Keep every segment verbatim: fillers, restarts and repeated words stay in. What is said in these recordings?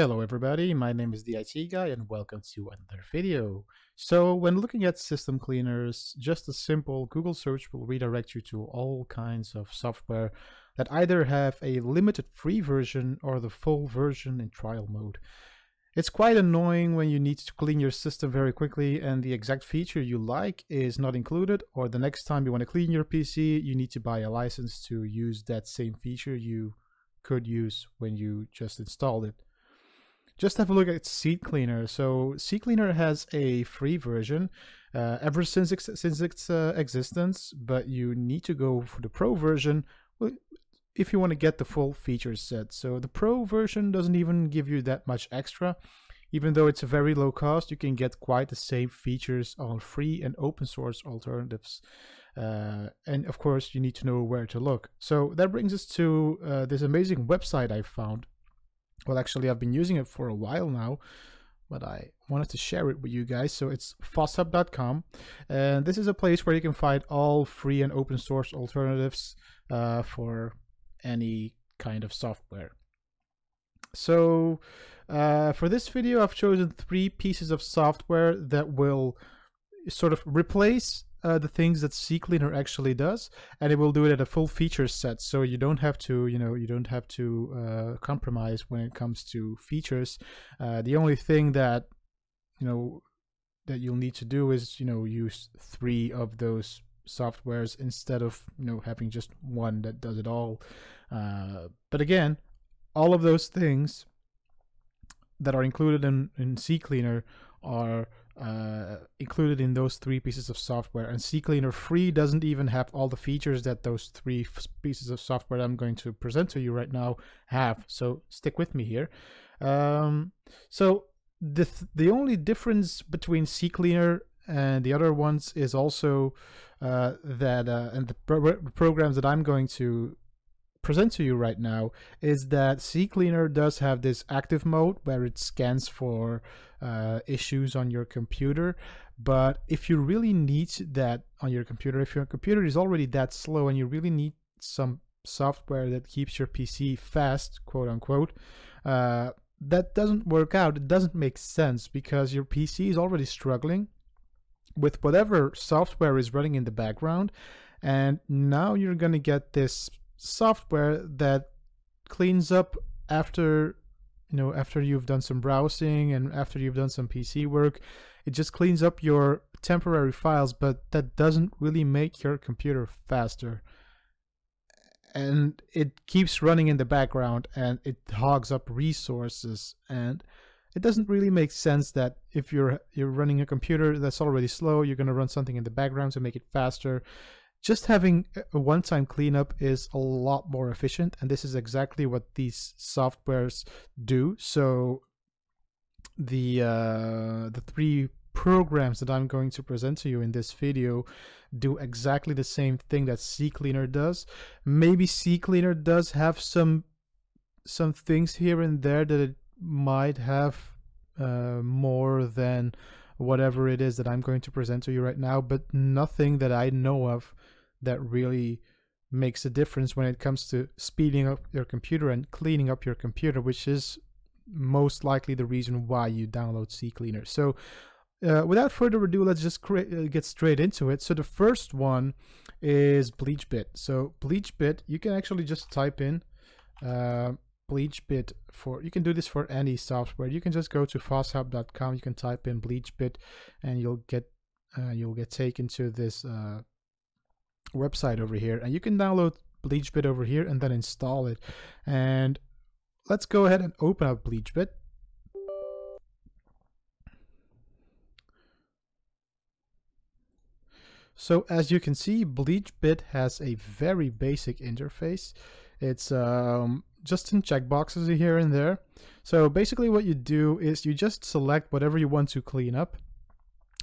Hello everybody, my name is the I T Guy and welcome to another video. So when looking at system cleaners, just a simple Google search will redirect you to all kinds of software that either have a limited free version or the full version in trial mode. It's quite annoying when you need to clean your system very quickly and the exact feature you like is not included, or the next time you want to clean your P C, you need to buy a license to use that same feature you could use when you just installed it. Just have a look at CCleaner. So CCleaner has a free version uh, ever since ex since its uh, existence, but you need to go for the pro version if you want to get the full feature set. So the pro version doesn't even give you that much extra. Even though it's a very low cost, you can get quite the same features on free and open source alternatives. Uh, and of course, you need to know where to look. So that brings us to uh, this amazing website I found. Well, actually, I've been using it for a while now, but I wanted to share it with you guys. So it's FossHub dot com, and this is a place where you can find all free and open source alternatives uh, for any kind of software. So uh, for this video, I've chosen three pieces of software that will sort of replace Uh, the things that CCleaner actually does, and it will do it at a full feature set, so you don't have to you know you don't have to uh, compromise when it comes to features. Uh, the only thing that you know that you'll need to do is you know use three of those softwares instead of you know having just one that does it all. Uh, but again, all of those things that are included in, in CCleaner are uh included in those three pieces of software, and CCleaner free doesn't even have all the features that those three pieces of software that I'm going to present to you right now have, so stick with me here. Um so the th the only difference between CCleaner and the other ones is also uh that uh and the pro programs that I'm going to present to you right now is that CCleaner does have this active mode where it scans for uh, issues on your computer. But if you really need that on your computer, if your computer is already that slow and you really need some software that keeps your P C fast, quote unquote, uh, that doesn't work out. It doesn't make sense because your P C is already struggling with whatever software is running in the background, and now you're going to get this software that cleans up after you know after you've done some browsing and after you've done some P C work. It just cleans up your temporary files, but that doesn't really make your computer faster, and it keeps running in the background and it hogs up resources, and it doesn't really make sense that if you're you're running a computer that's already slow, you're going to run something in the background to make it faster. Just having a one-time cleanup is a lot more efficient, and this is exactly what these softwares do. So the uh, the three programs that I'm going to present to you in this video do exactly the same thing that CCleaner does. Maybe CCleaner does have some some things here and there that it might have uh, more than whatever it is that I'm going to present to you right now, but nothing that I know of that really makes a difference when it comes to speeding up your computer and cleaning up your computer, which is most likely the reason why you download CCleaner. So uh, without further ado, let's just get straight into it. So the first one is BleachBit. So BleachBit, you can actually just type in uh, BleachBit for, you can do this for any software. You can just go to FossHub dot com, you can type in BleachBit, and you'll get uh, you'll get taken to this uh, website over here, and you can download BleachBit over here and then install it. And let's go ahead and open up BleachBit. So as you can see, BleachBit has a very basic interface. It's um, just in checkboxes here and there. So basically what you do is you just select whatever you want to clean up.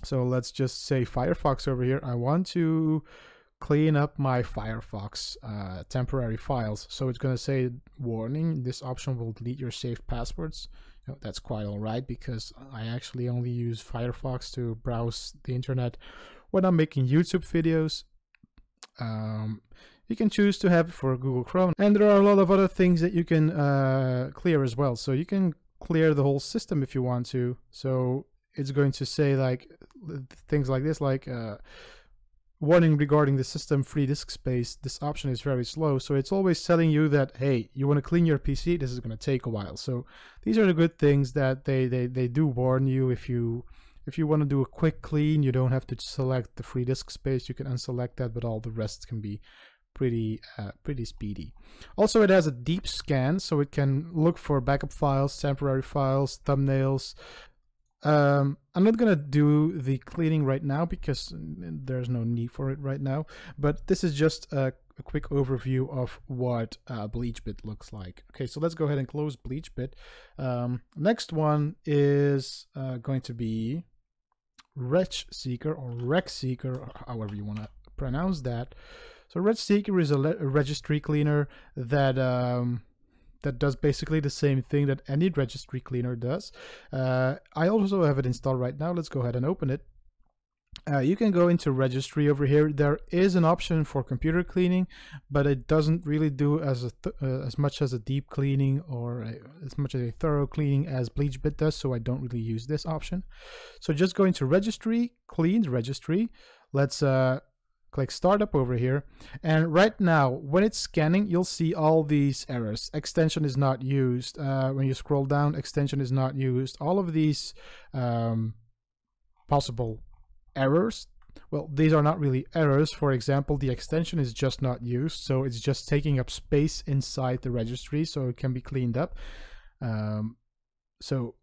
So let's just say Firefox over here. I want to clean up my Firefox uh, temporary files. So it's going to say, warning, this option will delete your saved passwords. You know, that's quite all right, because I actually only use Firefox to browse the internet when I'm making YouTube videos. Um, You can choose to have it for Google Chrome, and there are a lot of other things that you can uh, clear as well. So you can clear the whole system if you want to. So it's going to say like things like this, like uh, warning regarding the system free disk space, this option is very slow. So it's always telling you that, hey, you want to clean your P C, this is going to take a while. So these are the good things that they, they, they do warn you. If you if you want to do a quick clean, you don't have to select the free disk space, you can unselect that, but all the rest can be pretty uh, pretty speedy. Also, it has a deep scan, so it can look for backup files, temporary files, thumbnails. Um, I'm not gonna do the cleaning right now because there's no need for it right now, but this is just a, a quick overview of what uh, BleachBit looks like. Okay, so let's go ahead and close BleachBit. Um, next one is uh, going to be RegSeeker or RegSeeker, or however you want to pronounce that. So RegSeeker is a, a registry cleaner that um, that does basically the same thing that any registry cleaner does. Uh, I also have it installed right now. Let's go ahead and open it. Uh, you can go into registry over here. There is an option for computer cleaning, but it doesn't really do as a th uh, as much as a deep cleaning or a, as much as a thorough cleaning as BleachBit does, so I don't really use this option. So just go into registry, clean registry. Let's uh, click startup over here, and right now when it's scanning you'll see all these errors. Extension is not used. Uh, when you scroll down, extension is not used. All of these um, possible errors, well, these are not really errors. For example, the extension is just not used, so it's just taking up space inside the registry, so it can be cleaned up. Um, so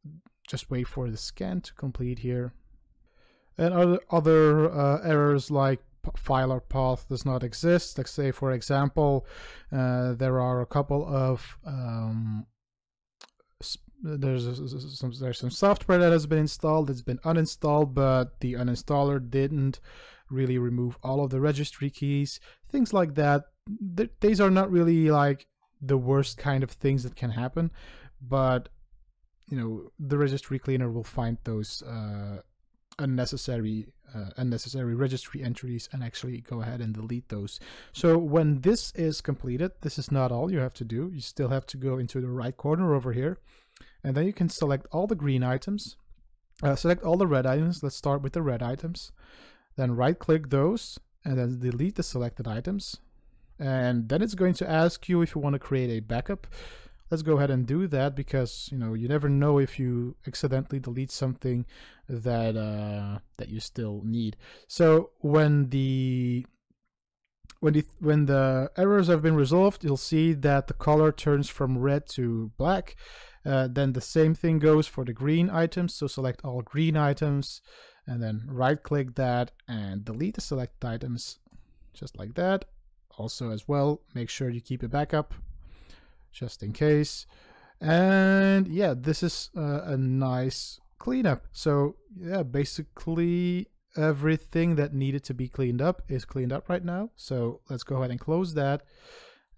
just wait for the scan to complete here. And other, other uh, errors like file or path does not exist. Let's say, for example, uh, there are a couple of um, there's some there's some software that has been installed, it's been uninstalled, but the uninstaller didn't really remove all of the registry keys, things like that. Th these are not really like the worst kind of things that can happen, but you know, the registry cleaner will find those uh, unnecessary uh, unnecessary registry entries and actually go ahead and delete those. So when this is completed, this is not all you have to do. You still have to go into the right corner over here, and then you can select all the green items, uh, select all the red items. Let's start with the red items, then right click those and then delete the selected items. And then it's going to ask you if you want to create a backup. Let's go ahead and do that, because you know, you never know if you accidentally delete something that uh, that you still need. So when the when the when the errors have been resolved, you'll see that the color turns from red to black. Uh, then the same thing goes for the green items. So select all green items, and then right-click that and delete the selected items, just like that. Also, as well, make sure you keep it back up, just in case. And yeah, this is uh, a nice cleanup. So yeah, basically everything that needed to be cleaned up is cleaned up right now. So let's go ahead and close that.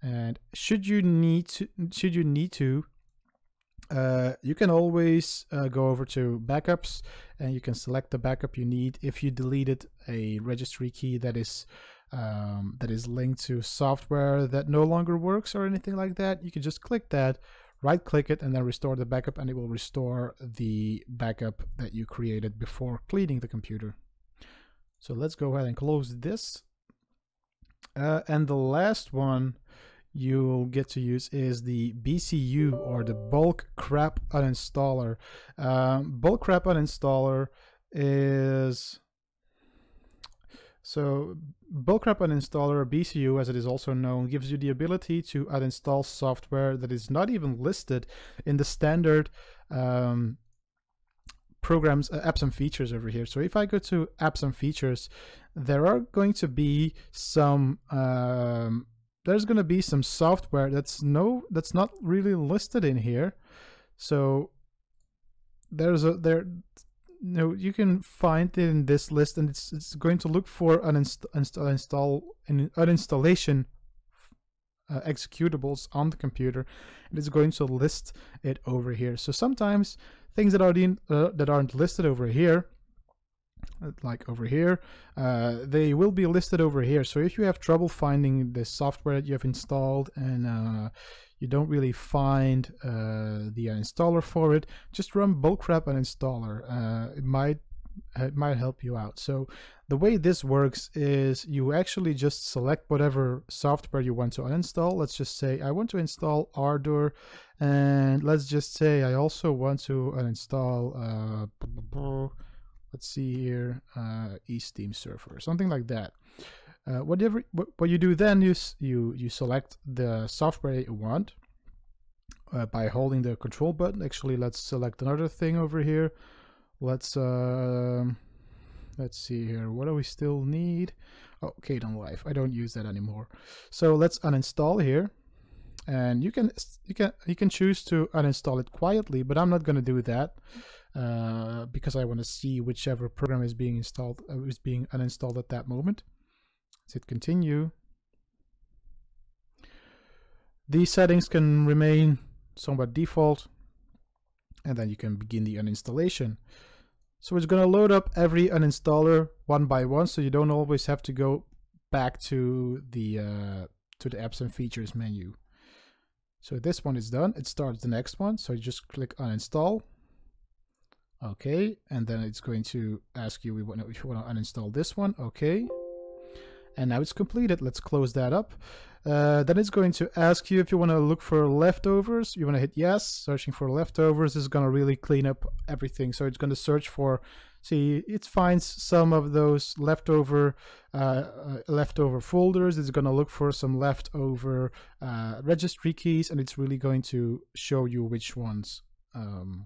And should you need to, should you need to, uh, you can always uh, go over to backups, and you can select the backup you need. If you deleted a registry key that is Um, that is linked to software that no longer works or anything like that, you can just click that, right click it, and then restore the backup, and it will restore the backup that you created before cleaning the computer. So let's go ahead and close this. Uh, and the last one you'll get to use is the B C U, or the Bulk Crap Uninstaller. Um, Bulk Crap Uninstaller is... So Bulk Crap Uninstaller, B C U as it is also known, gives you the ability to uninstall software that is not even listed in the standard um, programs, uh, apps and features over here. So if I go to apps and features, there are going to be some um, there's going to be some software that's no that's not really listed in here. So there's a there. No, you can find it in this list, and it's it's going to look for uninst uninstall an uninstallation uh, executables on the computer, and it's going to list it over here. So sometimes things that are in, uh, that aren't listed over here, like over here, uh, they will be listed over here. So if you have trouble finding the software that you have installed, and uh, you don't really find uh, the installer for it, just run Bulk Crap Uninstaller. Uh, it might it might help you out. So the way this works is you actually just select whatever software you want to uninstall. Let's just say I want to install Ardour, and let's just say I also want to uninstall, uh, let's see here, uh, eSteam Surfer, something like that. Uh, whatever what, what you do then is you you select the software you want uh, by holding the control button. Actually, let's select another thing over here. Let's uh, let's see here. What do we still need? Oh, KDEnlive. I don't use that anymore. So let's uninstall here, and you can you can you can choose to uninstall it quietly, but I'm not going to do that uh, because I want to see whichever program is being installed uh, is being uninstalled at that moment. Let's hit continue. These settings can remain somewhat default, and then you can begin the uninstallation. So it's going to load up every uninstaller one by one, so you don't always have to go back to the uh, to the apps and features menu. So this one is done. It starts the next one. So you just click uninstall. Okay, and then it's going to ask you if you want to uninstall this one. Okay. And now it's completed. Let's close that up. Uh, then it's going to ask you if you want to look for leftovers. You want to hit yes. Searching for leftovers is going to really clean up everything. So it's going to search for, see, it finds some of those leftover uh, uh, leftover folders. It's going to look for some leftover uh, registry keys, and it's really going to show you which ones um,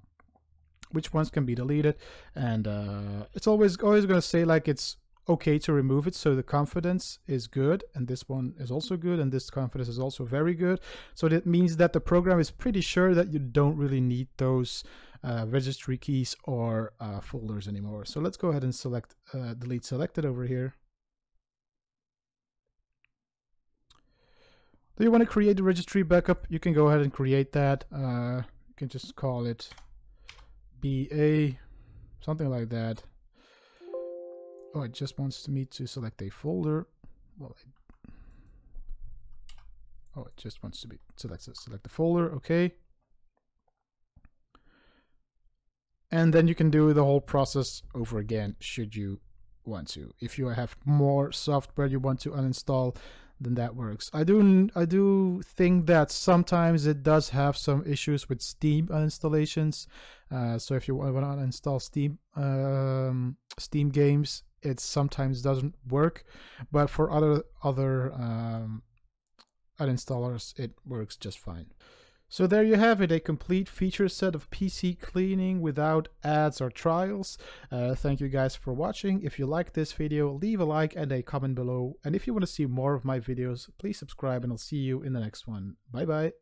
which ones can be deleted. And uh, it's always always going to say like it's okay to remove it, so the confidence is good, and this one is also good, and this confidence is also very good. So that means that the program is pretty sure that you don't really need those uh, registry keys or uh, folders anymore. So let's go ahead and select uh, delete selected over here. Do you want to create the registry backup? You can go ahead and create that. Uh, you can just call it B A, something like that. Oh, it just wants me to select a folder. Well, it, oh, it just wants to be select select the folder. Okay, and then you can do the whole process over again should you want to. If you have more software you want to uninstall, then that works. I do I do think that sometimes it does have some issues with Steam uninstallations. Uh, so if you want to uninstall Steam um, Steam games, it sometimes doesn't work, but for other other um, uninstallers it works just fine. So there you have it, a complete feature set of P C cleaning without ads or trials. Uh, thank you guys for watching. If you like this video, leave a like and a comment below, and if you want to see more of my videos, please subscribe, and I'll see you in the next one. Bye bye.